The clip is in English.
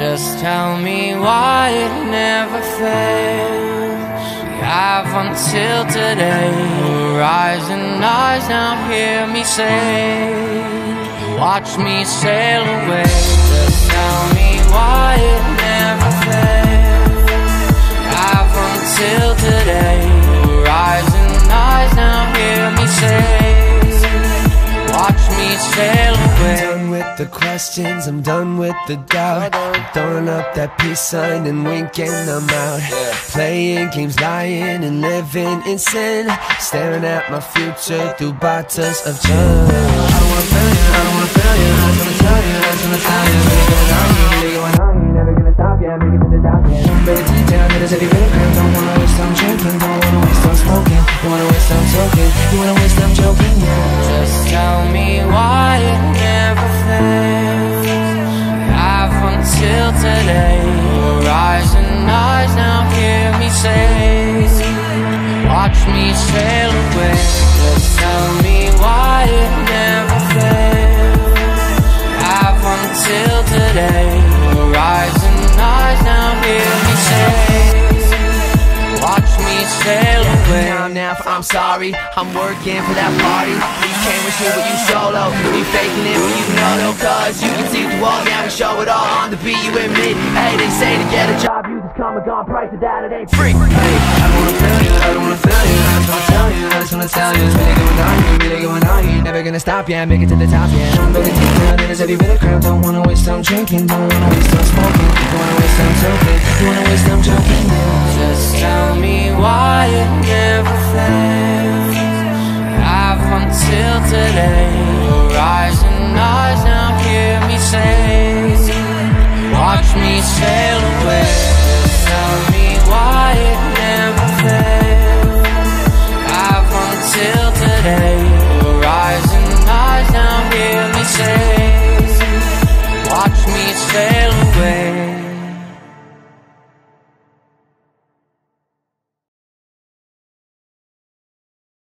Just tell me why it never fails. We have until today. Horizon eyes now hear me say, watch me sail away. Just tell me why it never fails. We have until today. Horizon eyes now hear me say, watch me sail away. I'm done with the questions, I'm done with the doubt. I'm throwing up that peace sign and winking them out. Playing games, lying and living in sin. Staring at my future through bottles of gin. I don't wanna fail you, I don't wanna fail you. I just wanna tell you, I just wanna tell you. Really going on, you never gonna stop, yeah, make it to the top, yeah. Better deep down, that is every minute. Don't wanna waste time drinking, don't wanna waste time smoking. You wanna waste time talking, you wanna waste time joking, yeah. Just tell me why it never fails. Have until today. Horizon eyes now hear me say, watch me sail away. Just tell me why it never fails. Have until today. Horizon eyes now hear me say, watch me sail away. Now I'm sorry, I'm working for that party. You can't wish me what you solo. You faking it when you know though, cause you can see the wall. Now we show it all on the beat, you and me. Hey, they say to get a job, you just come and gone. Price it down, it ain't free. Hey, I don't wanna fail you, I don't wanna fail you. I just wanna tell you, I just wanna tell you. It's really going on, you really going on. You're never gonna stop, yeah, make it to the top, yeah. I'm better deep down, there's every bit of crap. Don't wanna waste time drinking, don't wanna waste time smoking. Don't wanna waste time joking, don't wanna waste time joking. Just tell me why it never fails. Have until today. Horizon eyes now hear me say, watch me say.